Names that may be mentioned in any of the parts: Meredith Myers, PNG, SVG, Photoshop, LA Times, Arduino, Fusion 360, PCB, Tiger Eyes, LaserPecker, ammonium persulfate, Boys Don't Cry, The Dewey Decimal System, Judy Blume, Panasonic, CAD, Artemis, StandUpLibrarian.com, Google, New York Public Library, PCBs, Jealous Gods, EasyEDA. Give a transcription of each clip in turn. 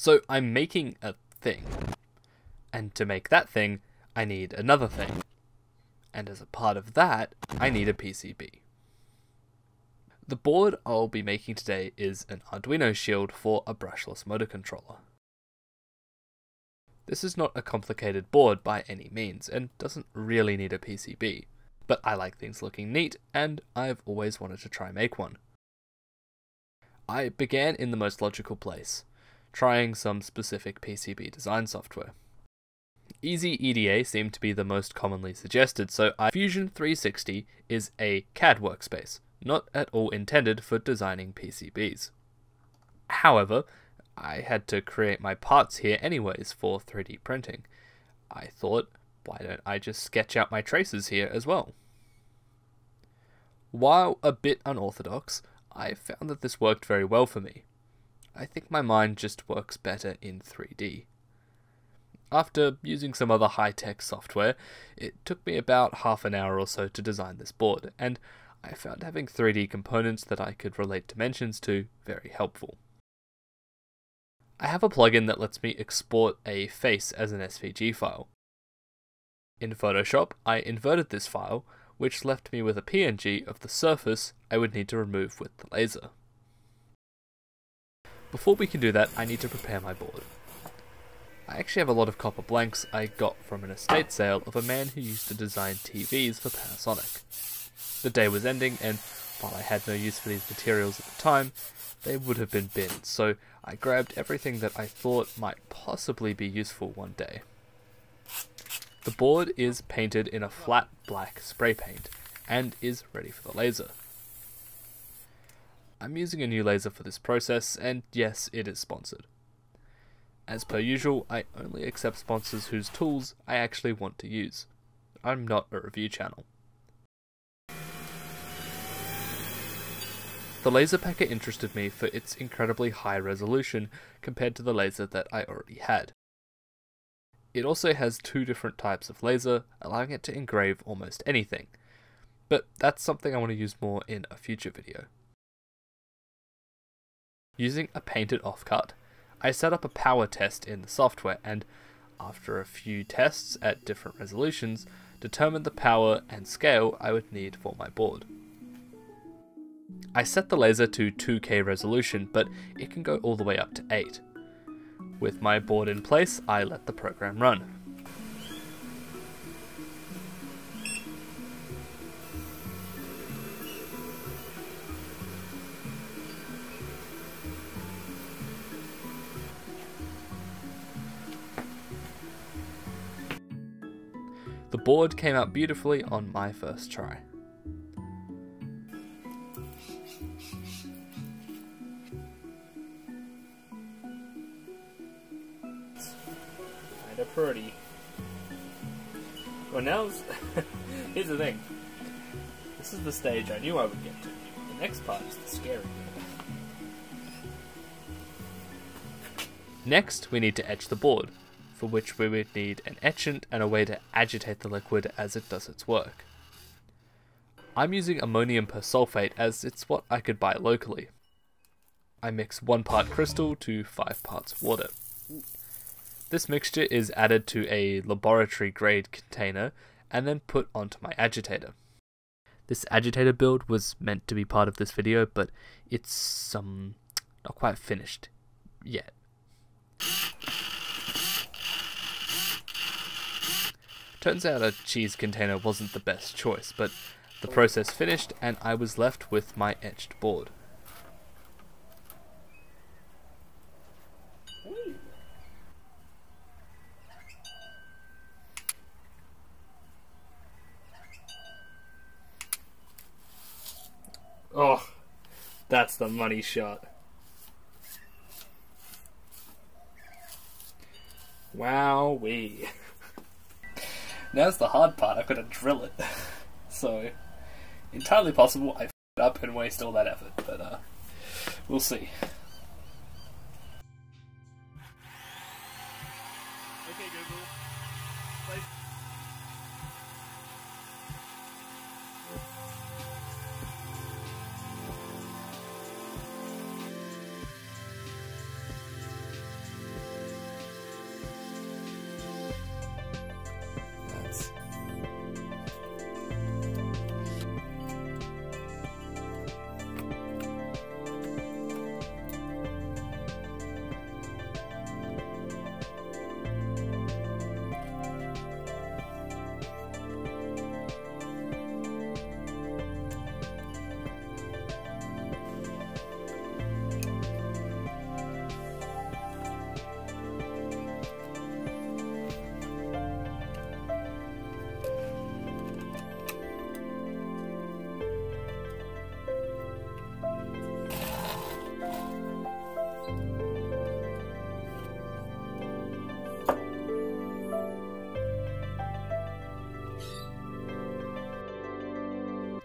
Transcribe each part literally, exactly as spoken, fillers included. So I'm making a thing, and to make that thing, I need another thing, and as a part of that, I need a P C B. The board I'll be making today is an Arduino shield for a brushless motor controller. This is not a complicated board by any means, and doesn't really need a P C B, but I like things looking neat, and I've always wanted to try make one. I began in the most logical place, trying some specific P C B design software. EasyEDA seemed to be the most commonly suggested, so I... Fusion three sixty is a C A D workspace, not at all intended for designing P C Bs. However, I had to create my parts here anyways for three D printing. I thought, why don't I just sketch out my traces here as well? While a bit unorthodox, I found that this worked very well for me. I think my mind just works better in three D. After using some other high-tech software, it took me about half an hour or so to design this board, and I found having three D components that I could relate dimensions to very helpful. I have a plugin that lets me export a face as an S V G file. In Photoshop, I inverted this file, which left me with a P N G of the surface I would need to remove with the laser. Before we can do that, I need to prepare my board. I actually have a lot of copper blanks I got from an estate sale of a man who used to design T Vs for Panasonic. The day was ending, and while I had no use for these materials at the time, they would have been binned, so I grabbed everything that I thought might possibly be useful one day. The board is painted in a flat black spray paint, and is ready for the laser. I'm using a new laser for this process, and yes, it is sponsored. As per usual, I only accept sponsors whose tools I actually want to use. I'm not a review channel. The LaserPecker interested me for its incredibly high resolution compared to the laser that I already had. It also has two different types of laser, allowing it to engrave almost anything, but that's something I want to use more in a future video. Using a painted offcut, I set up a power test in the software and, after a few tests at different resolutions, determined the power and scale I would need for my board. I set the laser to two K resolution, but it can go all the way up to eight. With my board in place, I let the program run. The board came out beautifully on my first try. Pretty. Well, now's here's the thing. This is the stage I knew I would get to. The next part is the scary bit. Next, we need to etch the board, for which we would need an etchant and a way to agitate the liquid as it does its work. I'm using ammonium persulfate as it's what I could buy locally. I mix one part crystal to five parts water. This mixture is added to a laboratory grade container and then put onto my agitator. This agitator build was meant to be part of this video, but it's um, not quite finished yet. Turns out a cheese container wasn't the best choice, but the process finished and I was left with my etched board. Oh, that's the money shot. Wowee. Now's the hard part, I've got to drill it. So, entirely possible I f***ed up and waste all that effort, but uh, we'll see. Okay, Google. Play.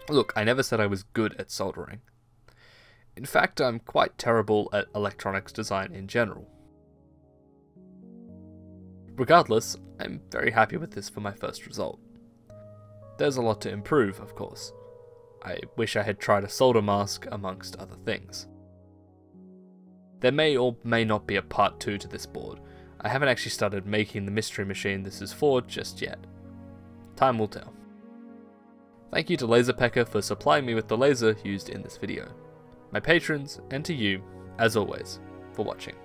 Look, I never said I was good at soldering. In fact, I'm quite terrible at electronics design in general. Regardless, I'm very happy with this for my first result. There's a lot to improve, of course. I wish I had tried a solder mask, amongst other things. There may or may not be a part two to this board. I haven't actually started making the mystery machine this is for just yet. Time will tell. Thank you to LaserPecker for supplying me with the laser used in this video. My patrons, and to you, as always, for watching.